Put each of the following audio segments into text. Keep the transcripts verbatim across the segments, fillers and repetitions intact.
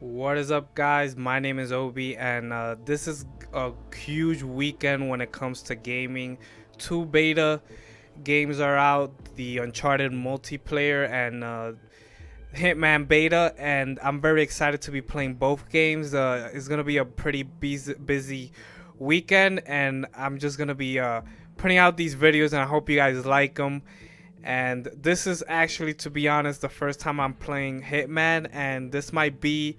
What is up, guys? My name is Obi, and uh, this is a huge weekend when it comes to gaming. Two beta games are out, the Uncharted multiplayer and uh, Hitman beta, and I'm very excited to be playing both games. Uh, it's gonna be a pretty busy weekend, and I'm just gonna be uh, putting out these videos, and I hope you guys like them. And this is actually, to be honest, the first time I'm playing Hitman, and this might be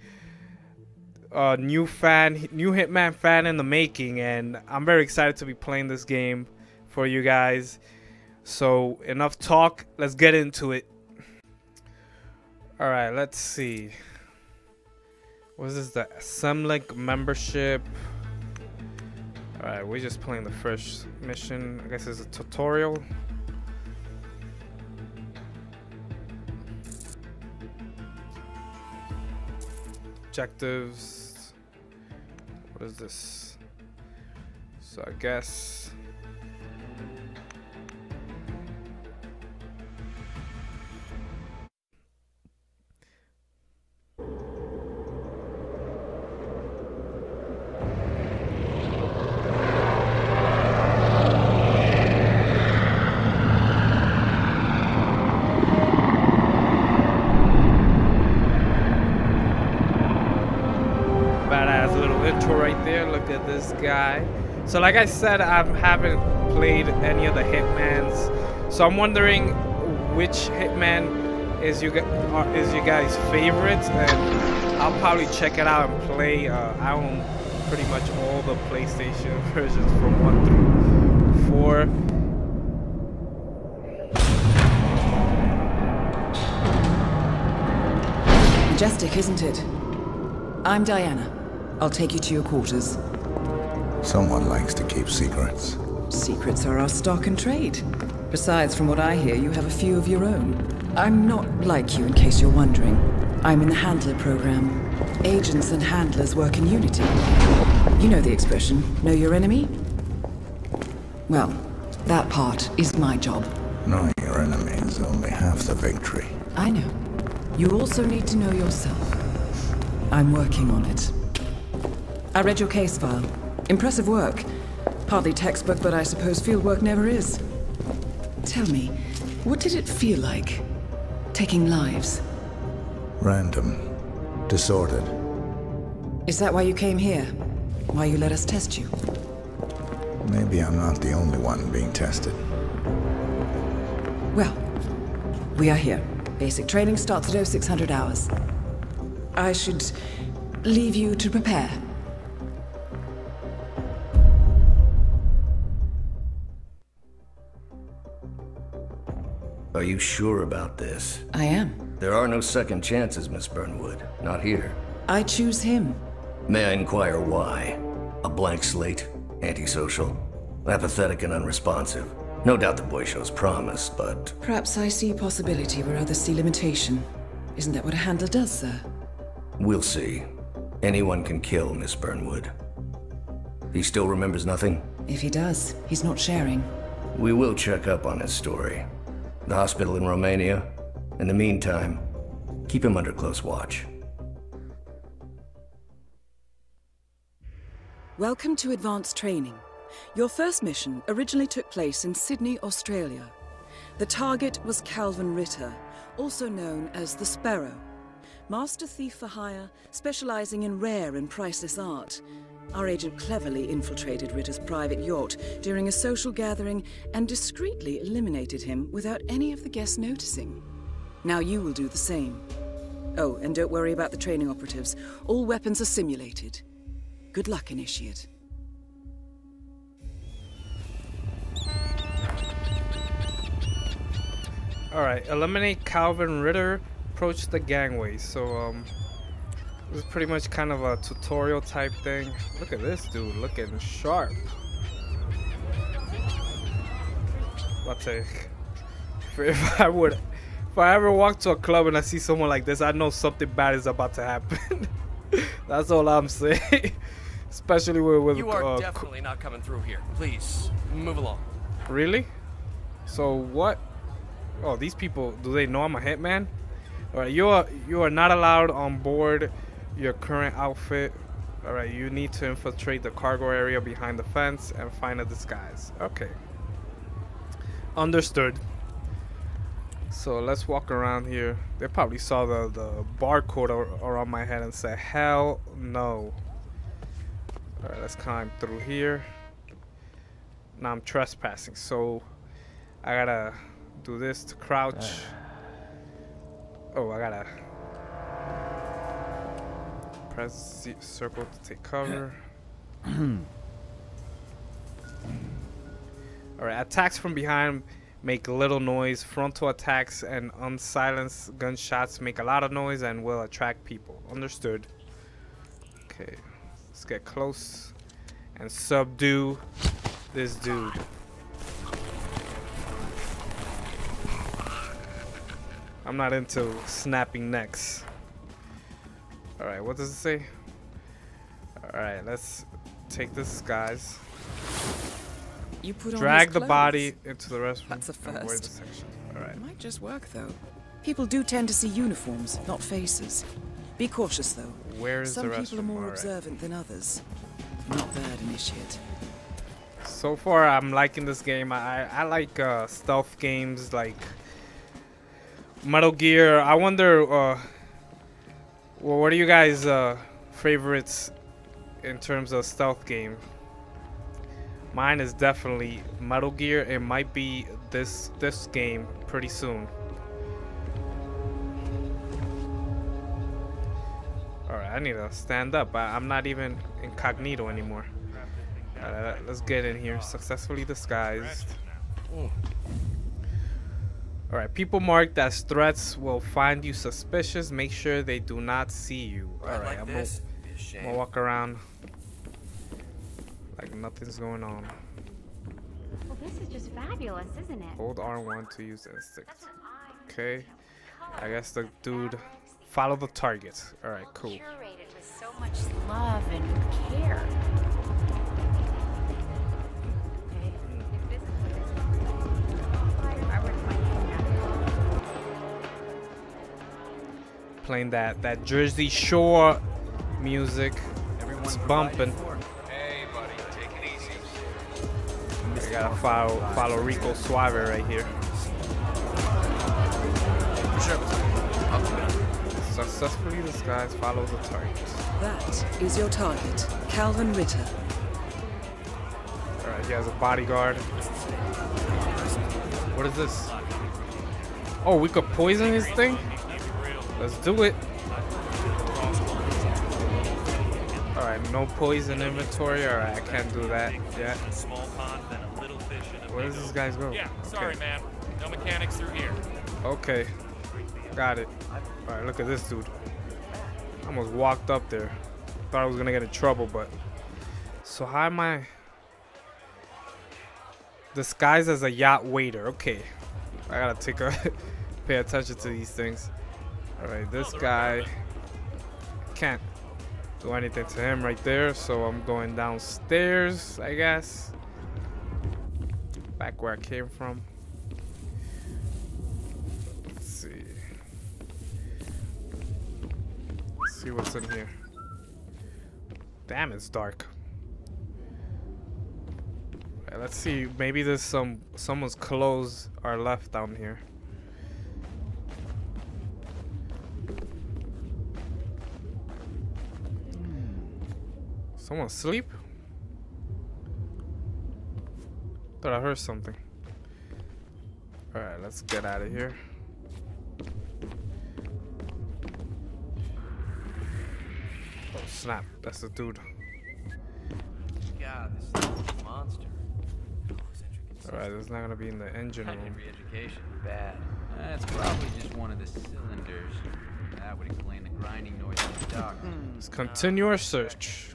a new fan, new Hitman fan in the making, and I'm very excited to be playing this game for you guys. So enough talk, let's get into it. Alright, let's see. What is this, the Semlink membership? Alright, we're just playing the first mission. I guess it's a tutorial. Objectives. What is this? So I guess this guy. So like I said, I haven't played any of the Hitmans, so I'm wondering which Hitman is you is you guys' favorite, and I'll probably check it out and play. Uh, I own pretty much all the PlayStation versions from one through four. Majestic, isn't it? I'm Diana. I'll take you to your quarters. Someone likes to keep secrets. Secrets are our stock and trade. Besides, from what I hear, you have a few of your own. I'm not like you, in case you're wondering. I'm in the Handler program. Agents and handlers work in unity. You know the expression, know your enemy? Well, that part is my job. Knowing your enemy is only half the victory. I know. You also need to know yourself. I'm working on it. I read your case file. Impressive work. Partly textbook, but I suppose fieldwork never is. Tell me, what did it feel like, taking lives? Random. Disordered. Is that why you came here? Why you let us test you? Maybe I'm not the only one being tested. Well, we are here. Basic training starts at oh six hundred hours. I should leave you to prepare. Are you sure about this? I am. There are no second chances, Miss Burnwood. Not here. I choose him. May I inquire why? A blank slate? Antisocial? Apathetic and unresponsive? No doubt the boy shows promise, but... Perhaps I see possibility where others see limitation. Isn't that what a handler does, sir? We'll see. Anyone can kill, Miss Burnwood. He still remembers nothing? If he does, he's not sharing. We will check up on his story. The hospital in Romania. In the meantime, keep him under close watch. Welcome to advanced training. Your first mission originally took place in Sydney, Australia. The target was Calvin Ritter, also known as the Sparrow. Master thief for hire, specializing in rare and priceless art. Our agent cleverly infiltrated Ritter's private yacht during a social gathering and discreetly eliminated him without any of the guests noticing. Now you will do the same. Oh, and don't worry about the training operatives. All weapons are simulated. Good luck, Initiate. Alright, eliminate Calvin Ritter, approach the gangway. So, um... This is pretty much kind of a tutorial type thing. Look at this dude, looking sharp. About to, if I would, if I ever walk to a club and I see someone like this, I know something bad is about to happen. That's all I'm saying. Especially with, with you are uh, definitely not coming through here. Please move along. Really? So what? Oh, these people, do they know I'm a hitman? All right, you are you are not allowed on board. your current outfit. All right, you need to infiltrate the cargo area behind the fence and find a disguise. Okay. Understood. So let's walk around here. They probably saw the, the barcode around my head and said, hell no. All right, let's climb through here. Now I'm trespassing, so I gotta do this to crouch. Oh, I gotta press the circle to take cover. Alright, attacks from behind make little noise. Frontal attacks and unsilenced gunshots make a lot of noise and will attract people. Understood. Okay, let's get close and subdue this dude. I'm not into snapping necks. Alright, what does it say? Alright, let's take this, guys. You put on Drag the body into the restroom. That's a first. Alright. It might just work, though. People do tend to see uniforms, not faces. Be cautious, though. Where is the restroom? Some people are more observant than others. Not bad, initiate. So far, I'm liking this game. I, I like uh, stealth games like Metal Gear. I wonder... Uh, Well, what are you guys' uh, favorites in terms of stealth game? Mine is definitely Metal Gear. It might be this this game pretty soon. All right, I need to stand up. I, I'm not even incognito anymore. All right, let's get in here. Successfully disguised. Ooh. Alright, people marked as threats will find you suspicious. Make sure they do not see you. Alright, I'm gonna walk around like nothing's going on. Well, this is just fabulous, isn't it? Hold R one to use instinct. Okay. I guess the dude follow the target. Alright, cool. Curated with so much love and care. Playing that that Jersey Shore music. Everyone's bumping. Hey buddy, take it easy. I gotta follow follow Rico Suave right here. Successfully disguised, follow the target. That is your target, Calvin Ritter. Alright, he has a bodyguard. What is this? Oh, we could poison his thing? Let's do it. Alright, no poison inventory. Alright, I can't do that yet. Where does this guy's go? Yeah, sorry, man. No mechanics through here. Okay. Got it. Alright, look at this dude. I almost walked up there. Thought I was gonna get in trouble, but... So how am I... Disguised as a yacht waiter. Okay. I gotta take a... pay attention to these things. Alright, this guy, can't do anything to him right there, so I'm going downstairs, I guess. Back where I came from. Let's see. Let's see what's in here. Damn, it's dark. Alright, let's see, maybe there's some, someone's clothes are left down here. Someone asleep? Thought I heard something. Alright, let's get out of here. Oh snap, that's the dude. Yeah, this is a monster. Alright, this is not gonna be in the engine room. Re-education, bad. That's probably just one of the cylinders. That would explain the grinding noise in the dock. Let's continue our search.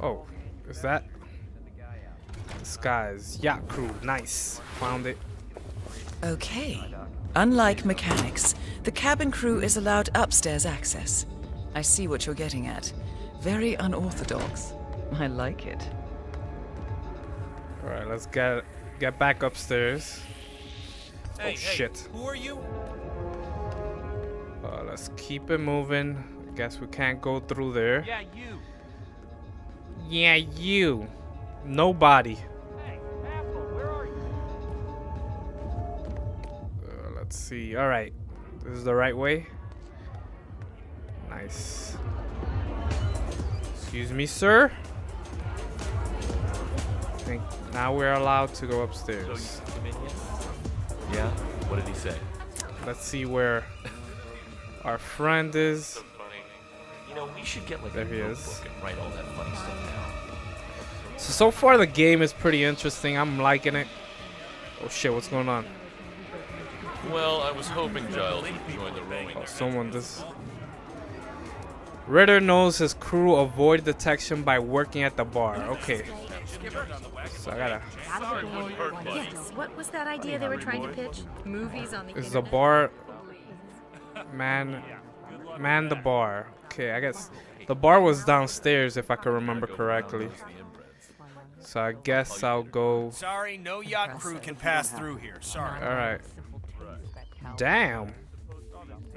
Oh, is that disguise yacht crew? Nice, found it. Okay. Unlike mechanics, the cabin crew is allowed upstairs access. I see what you're getting at. Very unorthodox. I like it. All right, let's get get back upstairs. Hey, oh shit! Hey, who are you? Uh, let's keep it moving. guess we can't go through there. Yeah, you. Yeah, you. Nobody. Hey, Apple, where are you? Uh, let's see. All right. This is the right way. Nice. Excuse me, sir. I think now we're allowed to go upstairs. So you in yeah. What did he say? Let's see where our friend is. So funny. You know, we should get like there a he is. And write all that funny stuff down. So so far the game is pretty interesting. I'm liking it. Oh shit! What's going on? Well, I was hoping Giles would join the ring. Oh, someone this. Ritter knows his crew avoid detection by working at the bar. Okay. So I gotta. Yes. What was that idea they were trying to pitch? Movies on the. Is the bar? Man, man, the bar. Okay, I guess the bar was downstairs if I can remember correctly. So I guess I'll go. Sorry, no yacht crew can pass through here. Sorry. All right. Damn.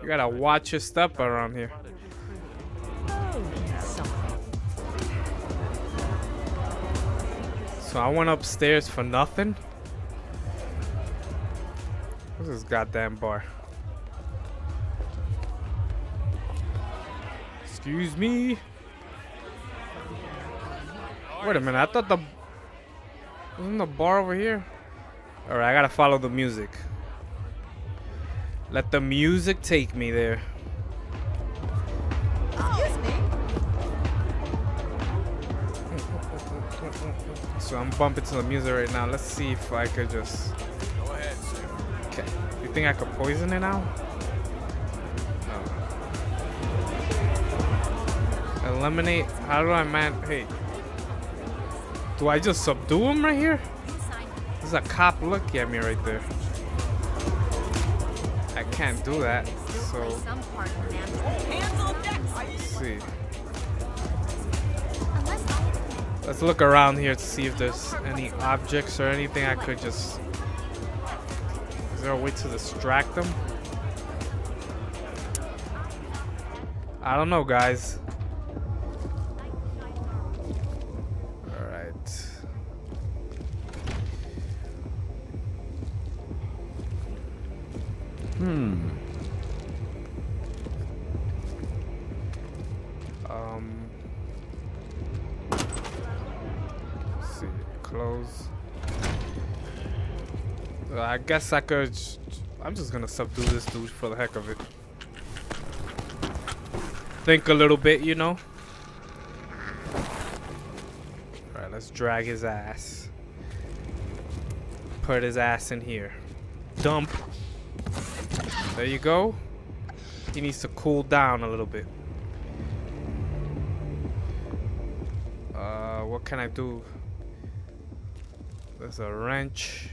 You gotta watch your step around here. So I went upstairs for nothing. What's this goddamn bar? Excuse me. Wait a minute. I thought the wasn't the bar over here. All right, I gotta follow the music. Let the music take me there. So I'm bumping to the music right now. Let's see if I could just. Go ahead, sir. Okay. You think I could poison it now? No. Eliminate. How do I man? Hey. Do I just subdue him right here? There's a cop looking at me right there. I can't do that. So. Let's see. Let's look around here to see if there's any objects or anything I could just... Is there a way to distract them? I don't know, guys. Alright. Hmm. Um... Close. Uh, I guess I could. I'm just gonna subdue this dude for the heck of it. Think a little bit, you know. All right, let's drag his ass. Put his ass in here. Dump. There you go. He needs to cool down a little bit. Uh, what can I do? There's a wrench.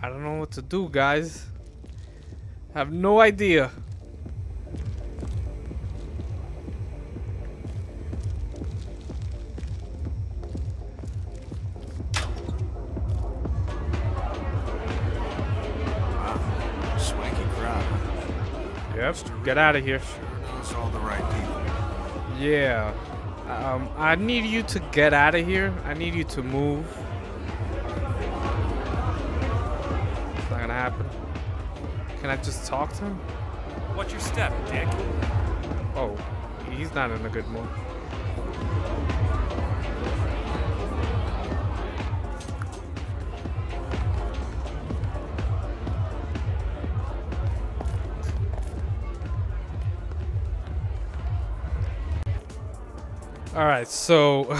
I don't know what to do, guys. I have no idea. Wow. Swanky crowd. Yep. Get out of here. Sure knows all the right people. Yeah. Um, I need you to get out of here. I need you to move. It's not gonna happen. Can I just talk to him? What's your step, dick? Oh, he's not in a good mood. All right, so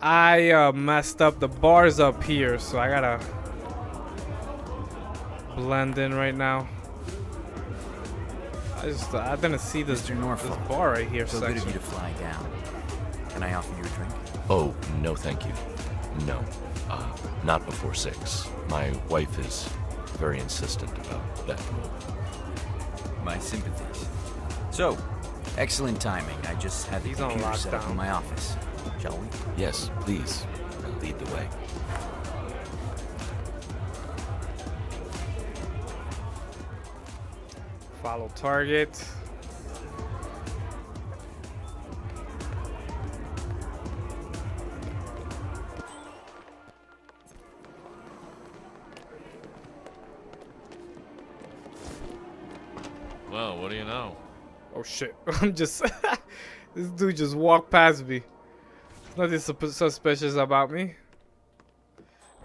I uh, messed up. The bar's up here, so I gotta blend in right now. I just uh, I didn't see this, this bar right here. So good of you to fly down. Can I offer you a drink? Oh no, thank you. No, uh, not before six. My wife is very insistent about that. My sympathies. So. Excellent timing. I just had the computer set up in my office. Shall we? Yes, please. I'll lead the way. Follow target. Well, what do you know? Oh shit, I'm just... This dude just walked past me. There's nothing suspicious about me.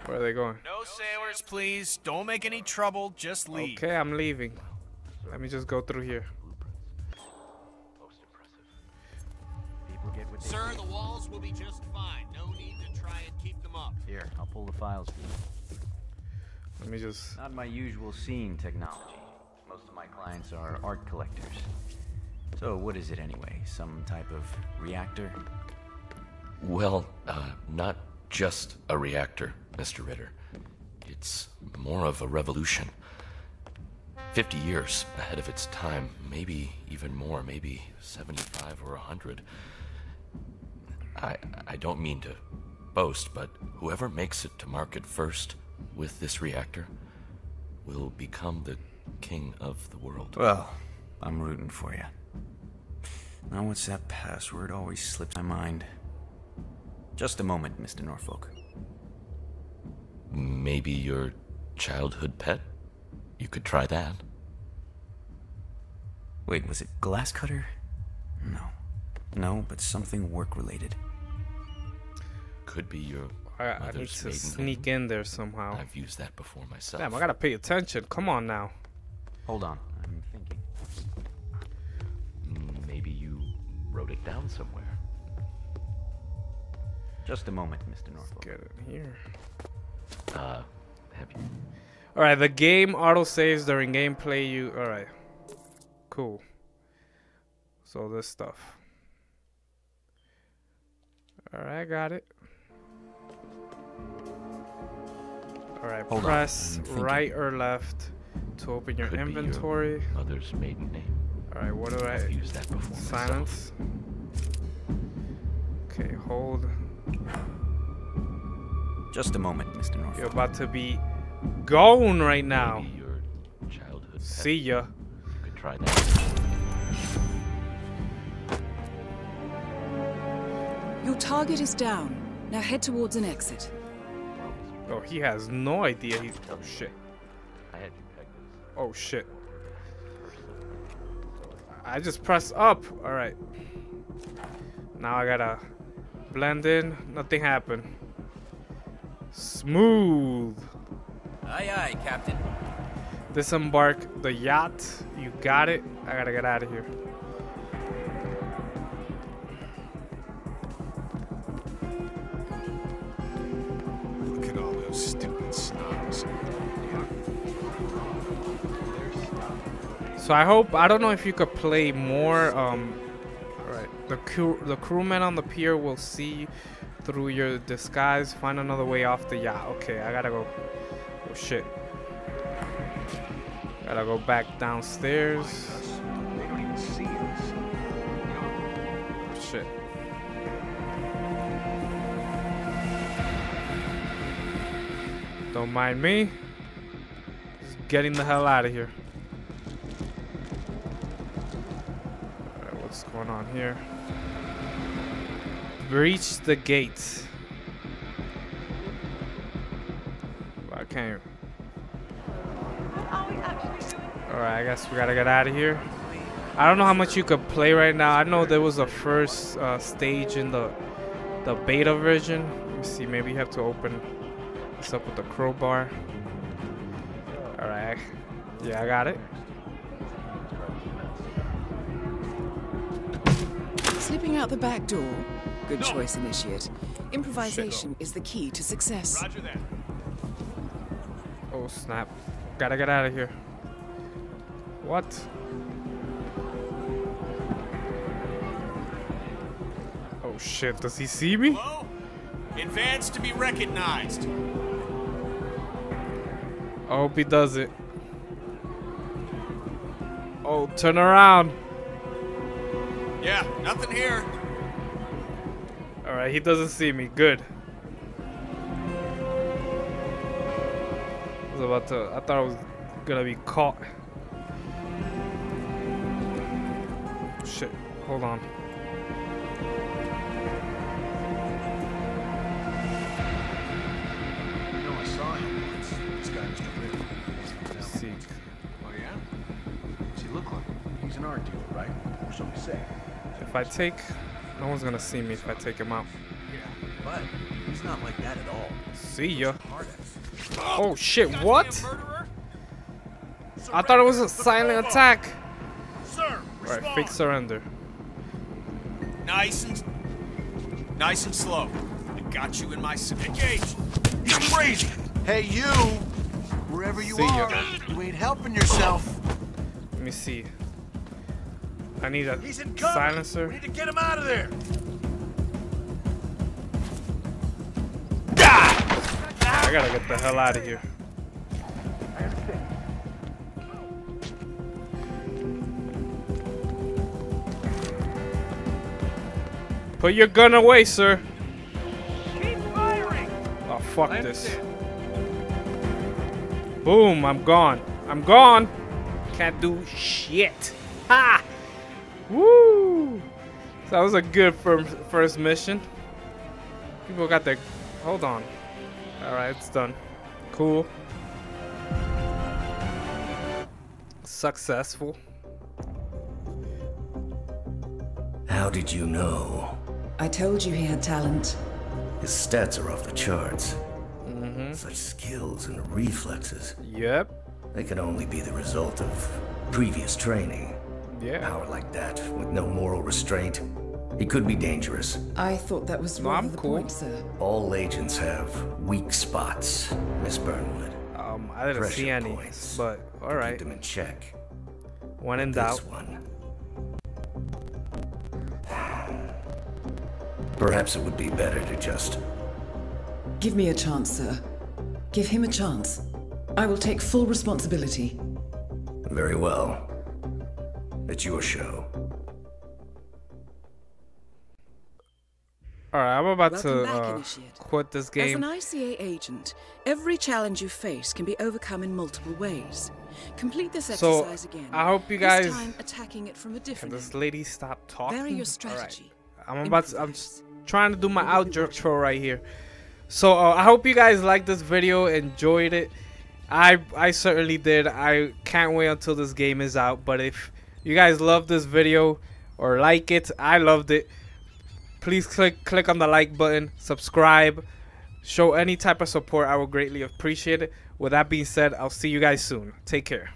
Where are they going? No sailors, please. Don't make any trouble. Just leave. Okay, I'm leaving. Let me just go through here. Most impressive. People get what they Sir, need. The walls will be just fine. No need to try and keep them up. Here, I'll pull the files for you. Let me just... Not my usual scene technology. Most of my clients are art collectors. So what is it anyway? Some type of reactor? Well, uh, not just a reactor, Mister Ritter. It's more of a revolution. Fifty years ahead of its time, maybe even more, maybe seventy-five or a hundred. I, I don't mean to boast, but whoever makes it to market first with this reactor will become the king of the world. Well, I'm rooting for you. Now what's that password? Always slips my mind. Just a moment, Mister Norfolk. Maybe your childhood pet? You could try that. Wait, was it glass cutter? No. No, but something work-related. Could be your mother's I, I need to sneak name. in there somehow. I've used that before myself. Damn, I gotta pay attention. Come on now. Hold on. I'm thinking. Maybe you wrote it down somewhere. Just a moment, Mister Norfolk. Let's get it here. Uh, have you... Alright, the game auto-saves during gameplay you... Alright. Cool. So, this stuff. Alright, got it. Alright, press right or left to open your inventory. Your mother's maiden name. Alright, what do I... Use that before Silence. Myself. Okay, hold... Just a moment, Mister Norfolk. You're about to be gone right now. Your childhood See ya. You could try that. Your target is down. Now head towards an exit. Oh, he has no idea. He's oh shit. I had you pegged this. Oh shit. I just pressed up. All right. Now I gotta. Blend in, nothing happened. Smooth. Aye, aye, Captain. Disembark the yacht. You got it. I gotta get out of here. Look at all those stupid snobs. So I hope, I don't know if you could play more. Um, The crew, the crewmen on the pier will see through your disguise. Find another way off the yacht. Okay, I gotta go. Oh shit! Gotta go back downstairs. They don't even see us. Oh shit! Don't mind me. Just getting the hell out of here. All right, what's going on here? Breach the gate. I can't. Alright, I guess we gotta get out of here. I don't know how much you could play right now. I know there was a first uh, stage in the the beta version. Let me see, maybe you have to open this up with the crowbar. Alright. Yeah, I got it. Slipping out the back door. Good no. choice, Initiate. Improvisation Shit. is the key to success. Roger that. Oh, snap. Gotta get out of here. What? Oh, shit. Does he see me? Hello? Advance to be recognized. I hope he does it. Oh, turn around. Yeah, nothing here. Alright, he doesn't see me. Good. I was about to... I thought I was gonna be caught. shit. Hold on. You know, I saw him once. This guy, Mister Ritter. Let's see. Oh, yeah? What's he look like? He's an art dealer, right? Or so we say. If I take... No one's gonna see me if I take him out. Yeah, but he's not like that at all. See ya. Oh, shit, what? I thought it was a silent attack. Alright, fake surrender. Nice and... Nice and slow. I got you in my... Engage! You're crazy! Hey, you! Wherever you are, you ain't helping yourself. Let me see. I need a silencer. We need to get him out of there. I gotta get the hell out of here. Put your gun away, sir. Keep firing. Oh, fuck this. Boom, I'm gone. I'm gone. Can't do shit. Ha! Woo! So that was a good first, first mission. People got their... Hold on. Alright, it's done. Cool. Successful. How did you know? I told you he had talent. His stats are off the charts. Mm-hmm. Such skills and reflexes. Yep. They could only be the result of previous training. Yeah. Power like that, with no moral restraint, it could be dangerous. I thought that was wrong. Cool. Point, sir. All agents have weak spots, Miss Burnwood. Um, I didn't Pressure see any, points, but all right. Keep them in check. One in doubt. This one. Perhaps it would be better to just give me a chance, sir. Give him a chance. I will take full responsibility. Very well. It's your show. Alright, I'm about Welcome to back, uh, quit this game. As an I C A agent, every challenge you face can be overcome in multiple ways. Complete this so, exercise again. I hope you guys... This time attacking it from a different Can this lady stop talking? Vary your strategy. Right. I'm about to... I'm just trying to do my outro right here. So, uh, I hope you guys liked this video, enjoyed it. I, I certainly did. I can't wait until this game is out, but if... you guys love this video or like it, I loved it, please click click on the like button, subscribe, show any type of support. I would greatly appreciate it. With that being said, I'll see you guys soon. Take care.